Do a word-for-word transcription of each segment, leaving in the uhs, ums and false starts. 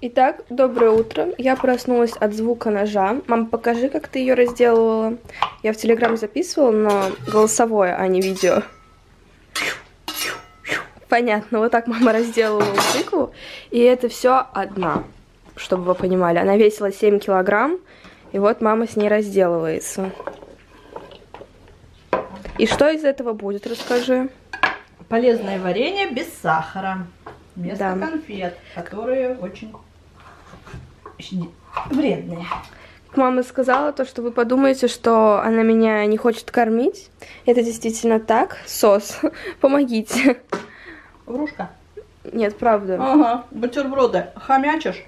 Итак, доброе утро. Я проснулась от звука ножа. Мам, покажи, как ты ее разделывала. Я в Телеграм записывала, но голосовое, а не видео. Понятно, вот так мама разделывала тыкву. И это все одна, чтобы вы понимали. Она весила семь килограмм, и вот мама с ней разделывается. И что из этого будет, расскажи. Полезное варенье без сахара. Вместо да. конфет, которые очень вредные. Мама сказала то, что вы подумаете, что она меня не хочет кормить. Это действительно так. Сос, помогите. Врушка? Нет, правда. Ага, бутерброды. Хомячишь?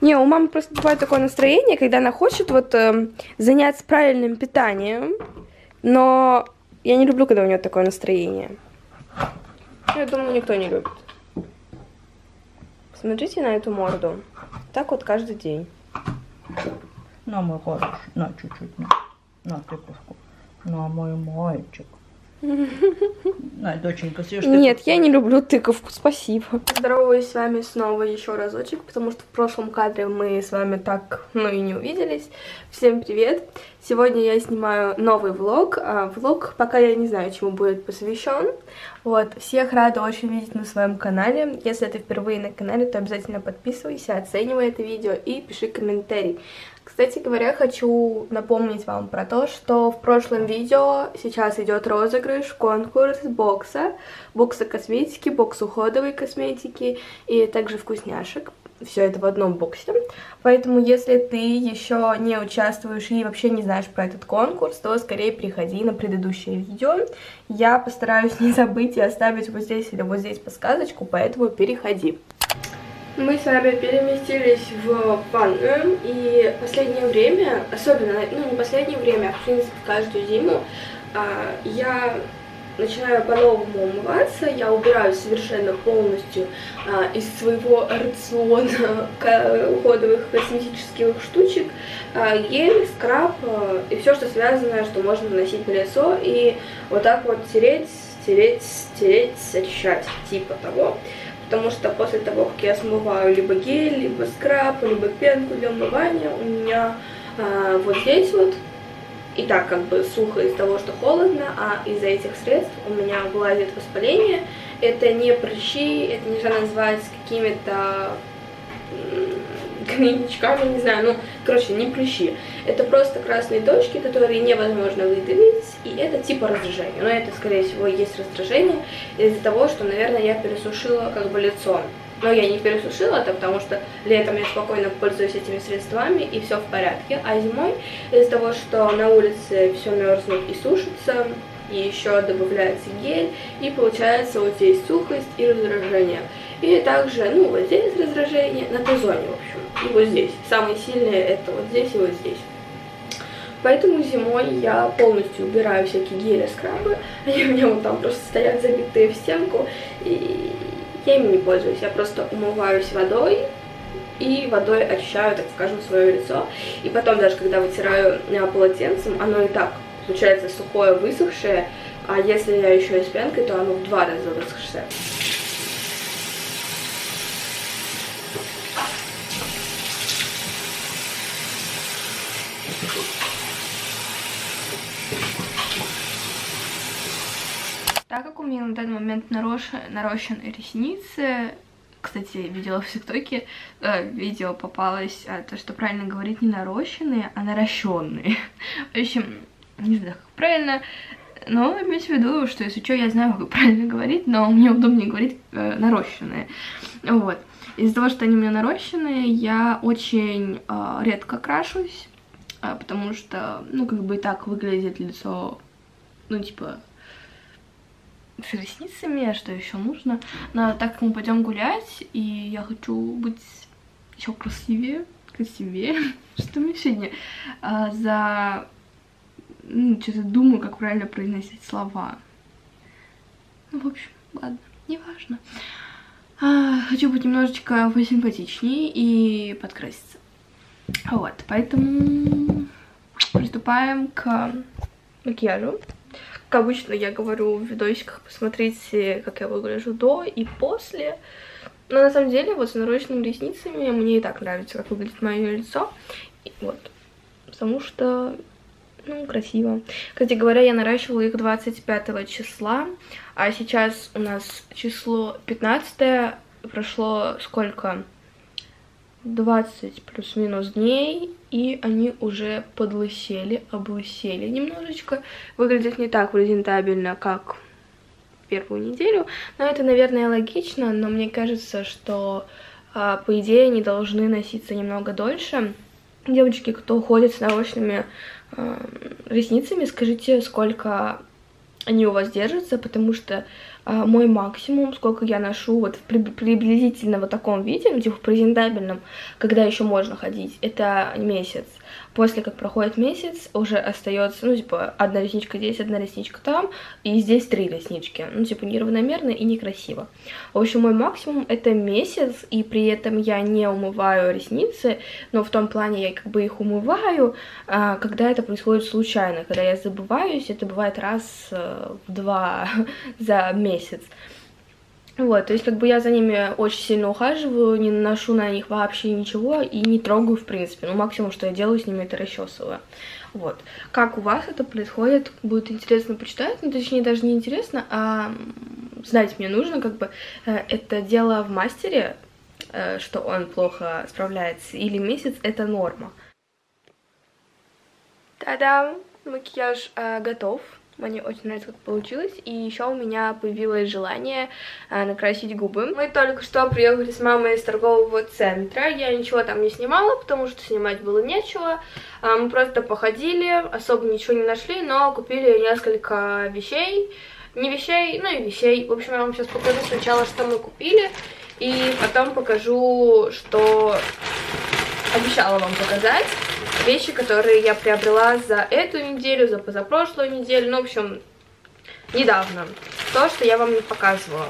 Не, у мамы просто бывает такое настроение, когда она хочет вот э, заняться правильным питанием. Но я не люблю, когда у нее такое настроение. Я думаю, никто не любит. Смотрите на эту морду. Так вот каждый день. На, мой хороший. На, чуть-чуть. На, на тыквушку. На, мой мальчик. На, доченька, съешь тыковку. Нет, я не люблю тыковку, спасибо. Здороваюсь с вами снова еще разочек, потому что в прошлом кадре мы с вами так, ну и не увиделись. Всем привет. Сегодня я снимаю новый влог. Влог пока я не знаю, чему будет посвящен. Вот, всех рада очень видеть на своем канале. Если ты впервые на канале, то обязательно подписывайся, оценивай это видео и пиши комментарий. Кстати говоря, хочу напомнить вам про то, что в прошлом видео сейчас идет розыгрыш, конкурс бокса, бокса косметики, бокс уходовой косметики и также вкусняшек. Все это в одном боксе. Поэтому, если ты еще не участвуешь и вообще не знаешь про этот конкурс, то скорее приходи на предыдущее видео. Я постараюсь не забыть и оставить вот здесь или вот здесь подсказочку, поэтому переходи. Мы с вами переместились в ванную, и последнее время, особенно, ну не последнее время, а в принципе каждую зиму, я начинаю по-новому умываться, я убираю совершенно полностью а, из своего рациона уходовых косметических штучек, а, гель, скраб а, и все, что связано, что можно наносить на лицо и вот так вот тереть, тереть, тереть, очищать, типа того. Потому что после того, как я смываю либо гель, либо скраб, либо пенку для умывания, у меня а, вот здесь вот, и так как бы сухо из-за того, что холодно, а из-за этих средств у меня вылазит воспаление. Это не прыщи, это нельзя назвать какими-то гнойничками, не знаю, ну, короче, не прыщи. Это просто красные точки, которые невозможно выдавить, и это типа раздражение. Но это, скорее всего, есть раздражение из-за того, что, наверное, я пересушила как бы лицо. Но я не пересушила это, потому что летом я спокойно пользуюсь этими средствами, и все в порядке. А зимой из-за того, что на улице все мерзнет и сушится, и еще добавляется гель, и получается вот здесь сухость и раздражение. И также, ну, вот здесь раздражение, на той зоне, в общем, и вот здесь. Самые сильные это вот здесь и вот здесь. Поэтому зимой я полностью убираю всякие гели, скрабы. Они у меня вот там просто стоят забитые в стенку, и я ими не пользуюсь, я просто умываюсь водой и водой очищаю, так скажем, свое лицо. И потом даже когда вытираю полотенцем, оно и так получается сухое, высохшее, а если я еще и с пенкой, то оно в два раза высохшее. Так как у меня на данный момент нарощены ресницы, кстати, видела в ТикТоке, э, видео попалось, а, то, что правильно говорить не нарощенные, а наращенные. В общем, не знаю, как правильно, но имейте в виду, что если что, я знаю, как правильно говорить, но мне удобнее говорить э, нарощенные. Вот. Из-за того, что они у меня нарощенные, я очень э, редко крашусь, э, потому что, ну, как бы и так выглядит лицо, ну, типа, с ресницами, что еще нужно. Но так как мы пойдем гулять, и я хочу быть еще красивее, красивее, что мне сегодня а, за... Ну, что-то думаю, как правильно произносить слова. Ну, в общем, ладно, неважно. А, хочу быть немножечко посимпатичнее и подкраситься. Вот, поэтому приступаем к макияжу. Как обычно, я говорю в видосиках, посмотрите, как я выгляжу до и после. Но на самом деле вот с нарощенными ресницами мне и так нравится, как выглядит мое лицо. И вот. Потому что, ну, красиво. Кстати говоря, я наращивала их двадцать пятого числа. А сейчас у нас число пятнадцатое. Прошло сколько? двадцать плюс-минус дней, и они уже подлысели, облысели немножечко. Выглядят не так презентабельно, как первую неделю. Но это, наверное, логично, но мне кажется, что, по идее, они должны носиться немного дольше. Девочки, кто ходит с нарощенными ресницами, скажите, сколько они у вас держатся, потому что а, мой максимум, сколько я ношу вот в при, приблизительно вот таком виде, ну, типа в презентабельном, когда еще можно ходить, это месяц. После как проходит месяц, уже остается, ну, типа, одна ресничка здесь, одна ресничка там, и здесь три реснички. Ну, типа, неравномерно и некрасиво. В общем, мой максимум это месяц, и при этом я не умываю ресницы, но в том плане я как бы их умываю, а, когда это происходит случайно, когда я забываюсь, это бывает раз в два за месяц. Вот, то есть как бы я за ними очень сильно ухаживаю, не наношу на них вообще ничего и не трогаю в принципе. Ну, максимум, что я делаю с ними, это расчесываю. Вот. Как у вас это происходит, будет интересно почитать, ну, точнее, даже не интересно, а знать мне нужно, как бы, это дело в мастере, что он плохо справляется, или месяц, это норма. Та-дам! Макияж э, готов. Мне очень нравится, как получилось. И еще у меня появилось желание а, накрасить губы. Мы только что приехали с мамой из торгового центра. Я ничего там не снимала, потому что снимать было нечего. А, мы просто походили, особо ничего не нашли, но купили несколько вещей. Не вещей, ну и вещей. В общем, я вам сейчас покажу сначала, что мы купили. И потом покажу, что обещала вам показать. Вещи, которые я приобрела за эту неделю, за позапрошлую неделю, ну, в общем, недавно. То, что я вам не показывала.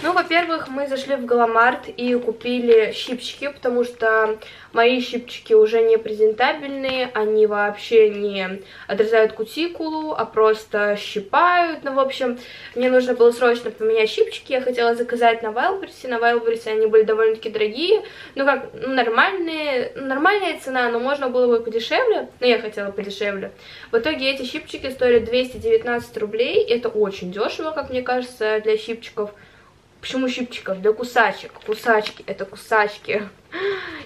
Ну, во-первых, мы зашли в Галамарт и купили щипчики, потому что мои щипчики уже не презентабельные, они вообще не отрезают кутикулу, а просто щипают. Ну, в общем, мне нужно было срочно поменять щипчики, я хотела заказать на Wildberries, на Wildberries они были довольно-таки дорогие, ну, как, нормальные, нормальная цена, но можно было бы подешевле, но я хотела подешевле. В итоге эти щипчики стоили двести девятнадцать рублей, это очень дешево, как мне кажется, для щипчиков. Почему щипчиков? Для кусачек. Кусачки, это кусачки.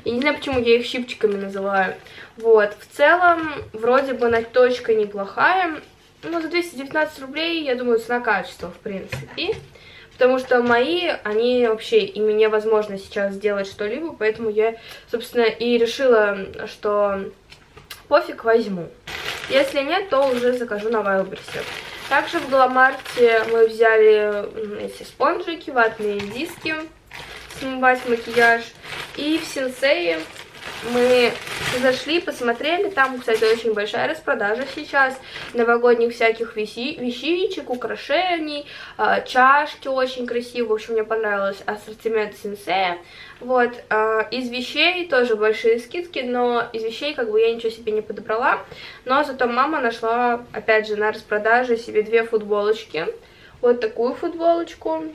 Я не знаю, почему я их щипчиками называю. Вот, в целом, вроде бы наточка неплохая. Но за двести девятнадцать рублей, я думаю, цена-качество, в принципе. И потому что мои, они вообще, ими невозможно сейчас сделать что-либо. Поэтому я, собственно, и решила, что пофиг, возьму. Если нет, то уже закажу на Wildberries. Также в Галамарте мы взяли эти спонжики, ватные диски, смывать макияж. И в Синсее мы зашли, посмотрели. Там, кстати, очень большая распродажа сейчас новогодних всяких вещичек, украшений, чашки очень красивые. В общем, мне понравился ассортимент Синсея. Вот. Из вещей тоже большие скидки, но из вещей как бы я ничего себе не подобрала. Но зато мама нашла, опять же, на распродаже себе две футболочки. Вот такую футболочку.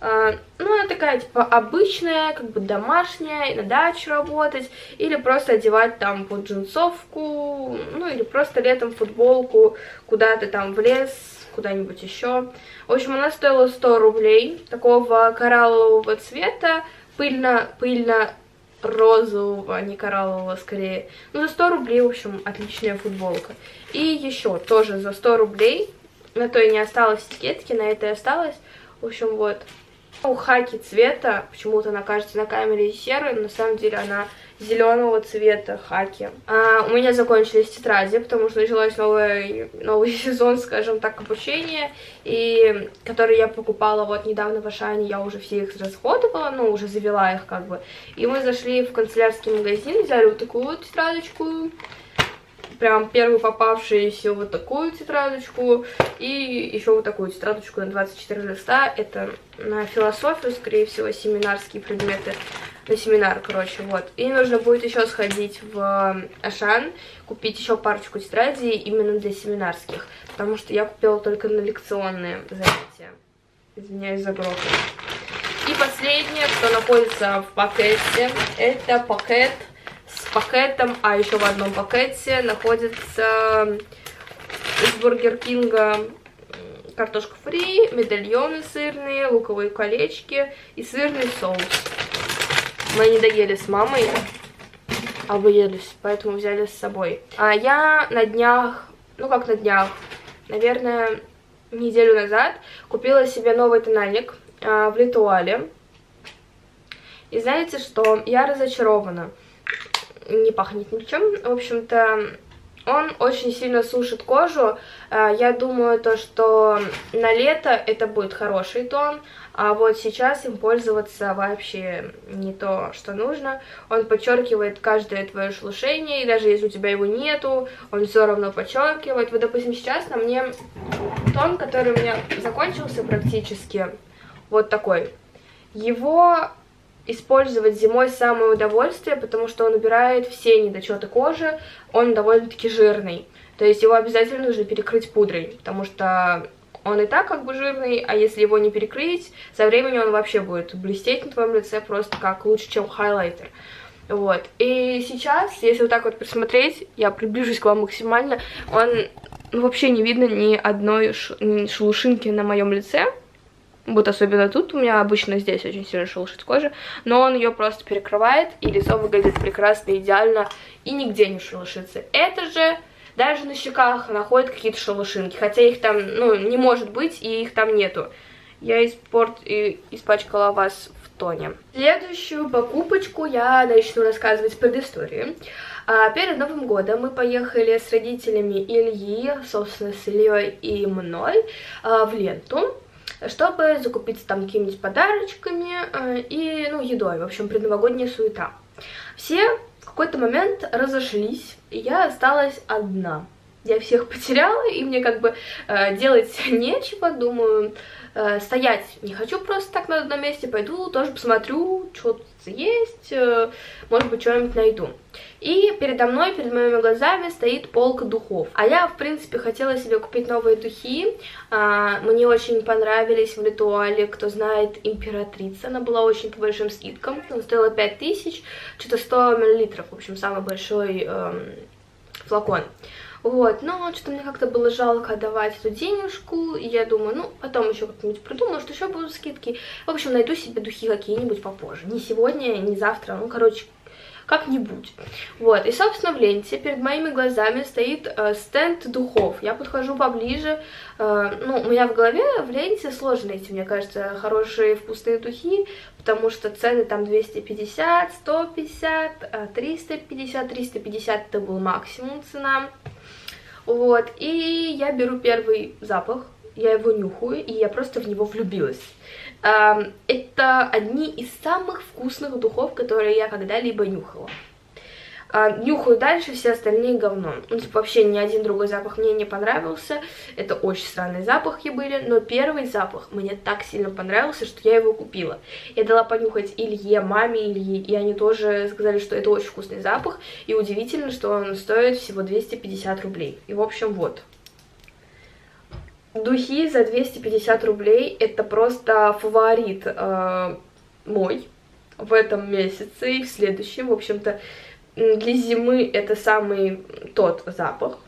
Ну, она такая, типа, обычная, как бы домашняя, на дачу работать, или просто одевать там под джинсовку, ну, или просто летом футболку куда-то там в лес, куда-нибудь еще. В общем, она стоила сто рублей, такого кораллового цвета, пыльно, пыльно розового, а не кораллового скорее. Ну, за сто рублей, в общем, отличная футболка. И еще тоже за сто рублей, на той не осталось этикетки, на этой осталось, в общем, вот. У хаки цвета, почему-то она кажется на камере серой, но на самом деле она зеленого цвета хаки. А, у меня закончились тетради, потому что началось новый, новый сезон, скажем так, обучения, и который я покупала вот недавно в Ашане, я уже все их расходовала, ну, уже завела их как бы. И мы зашли в канцелярский магазин, взяли вот такую вот тетрадочку, прям первую попавшуюся вот такую тетрадочку и еще вот такую тетрадочку на двадцать четыре листа. Это на философию, скорее всего, семинарские предметы. На семинар, короче, вот. И нужно будет еще сходить в Ашан, купить еще парочку тетрадей именно для семинарских. Потому что я купила только на лекционные занятия. Извиняюсь за грохот. И последнее, что находится в пакете, это пакет с пакетом, а еще в одном пакете находится из Бургер Кинга картошка фри, медальоны сырные, луковые колечки и сырный соус. Мы не доели с мамой, объелись, поэтому взяли с собой. А я на днях, ну как на днях, наверное, неделю назад купила себе новый тональник а, в Литуале. И знаете что? Я разочарована. Не пахнет ничем. В общем-то, он очень сильно сушит кожу. А, я думаю, то, что на лето это будет хороший тон. А вот сейчас им пользоваться вообще не то, что нужно. Он подчеркивает каждое твое шелушение, и даже если у тебя его нету, он все равно подчеркивает. Вот, допустим, сейчас на мне тон, который у меня закончился практически, вот такой. Его использовать зимой самое удовольствие, потому что он убирает все недочеты кожи, он довольно-таки жирный. То есть его обязательно нужно перекрыть пудрой, потому что... он и так как бы жирный, а если его не перекрыть, со временем он вообще будет блестеть на твоем лице просто как лучше, чем хайлайтер. Вот. И сейчас, если вот так вот присмотреть, я приближусь к вам максимально, он ну, вообще не видно ни одной ш... ни шелушинки на моем лице. Вот особенно тут, у меня обычно здесь очень сильно шелушит кожа, но он ее просто перекрывает, и лицо выглядит прекрасно, идеально, и нигде не шелушится. Это же... даже на щеках находят какие-то шелушинки, хотя их там, ну, не может быть, и их там нету. Я испорт... испачкала вас в тоне. Следующую покупочку я начну рассказывать предыстории. Перед Новым годом мы поехали с родителями Ильи, собственно, с Ильей и мной, в Ленту, чтобы закупиться там какими-нибудь подарочками и, ну, едой. В общем, предновогодняя суета. Все... в какой-то момент разошлись, и я осталась одна. Я всех потеряла, и мне как бы э, делать нечего, думаю, э, стоять не хочу просто так на одном месте, пойду тоже посмотрю, что тут есть, э, может быть, что-нибудь найду. И передо мной, перед моими глазами стоит полка духов. А я, в принципе, хотела себе купить новые духи, э, мне очень понравились в Литуале, кто знает, императрица, она была очень по большим скидкам, она стоила пять тысяч, что-то сто миллилитров, в общем, самый большой э, флакон. Вот, но что-то мне как-то было жалко отдавать эту денежку, и я думаю, ну, потом еще как-нибудь придумаю, что еще будут скидки. В общем, найду себе духи какие-нибудь попозже. Не сегодня, не завтра, ну, короче, как-нибудь. Вот, и, собственно, в Ленте перед моими глазами стоит э, стенд духов. Я подхожу поближе. Э, ну, у меня в голове в Ленте сложно найти, мне кажется, хорошие вкусные духи, потому что цены там двести пятьдесят, сто пятьдесят, триста пятьдесят, триста пятьдесят это был максимум цена. Вот, и я беру первый запах, я его нюхаю, и я просто в него влюбилась. Это одни из самых вкусных духов, которые я когда-либо нюхала. Нюхаю дальше, все остальные говно. Ну, типа, вообще ни один другой запах мне не понравился. Это очень странные запахи были, но первый запах мне так сильно понравился, что я его купила. Я дала понюхать Илье, маме Илье, и они тоже сказали, что это очень вкусный запах. И удивительно, что он стоит всего двести пятьдесят рублей. И, в общем, вот. Духи за двести пятьдесят рублей это просто фаворит э, мой в этом месяце и в следующем, в общем-то. Для зимы это самый тот запах.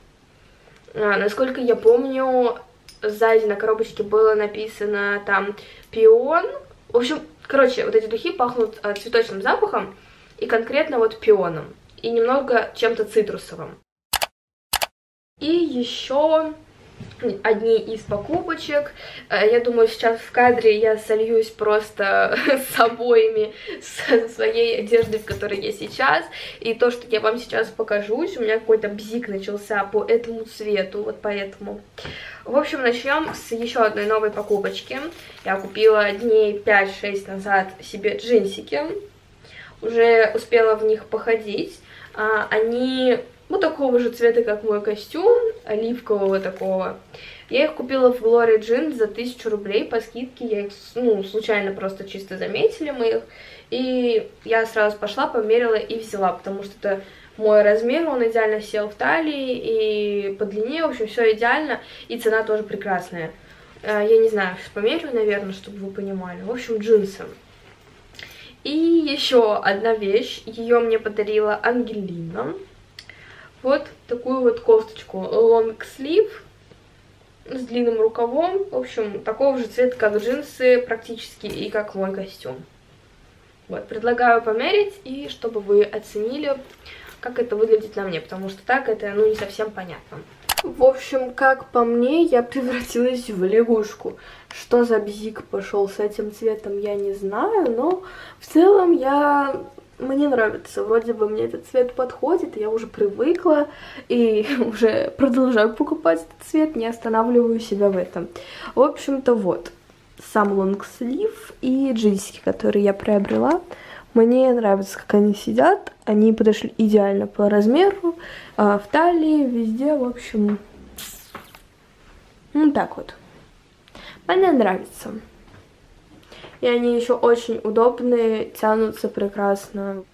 А, насколько я помню, сзади на коробочке было написано там пион. В общем, короче, вот эти духи пахнут а, цветочным запахом и конкретно вот пионом. И немного чем-то цитрусовым. И еще одни из покупочек. Я думаю, сейчас в кадре я сольюсь просто с обоими, со своей одеждой, в которой я сейчас. И то, что я вам сейчас покажусь, у меня какой-то бзик начался по этому цвету, вот поэтому. В общем, начнем с еще одной новой покупочки. Я купила дней пять-шесть назад себе джинсики. Уже успела в них походить. Они... вот такого же цвета, как мой костюм, оливкового такого. Я их купила в Glory Jeans за тысячу рублей по скидке. Я их, ну, случайно просто чисто заметили мы их. И я сразу пошла, померила и взяла, потому что это мой размер, он идеально сел в талии и по длине, в общем, все идеально. И цена тоже прекрасная. Я не знаю, сейчас померю, наверное, чтобы вы понимали. В общем, джинсы. И еще одна вещь, ее мне подарила Ангелина. Вот такую вот кофточку long sleeve с длинным рукавом. В общем, такого же цвета, как джинсы практически и как мой костюм. Вот, предлагаю померить и чтобы вы оценили, как это выглядит на мне, потому что так это, ну, не совсем понятно. В общем, как по мне, я превратилась в лягушку. Что за бзик пошел с этим цветом, я не знаю, но в целом я... мне нравится. Вроде бы мне этот цвет подходит, я уже привыкла и уже продолжаю покупать этот цвет, не останавливаю себя в этом. В общем-то, вот. Сам лонгслив и джинсики, которые я приобрела. Мне нравится, как они сидят. Они подошли идеально по размеру, а в талии, везде, в общем. Ну, так вот. Мне нравится. И они еще очень удобные, тянутся прекрасно.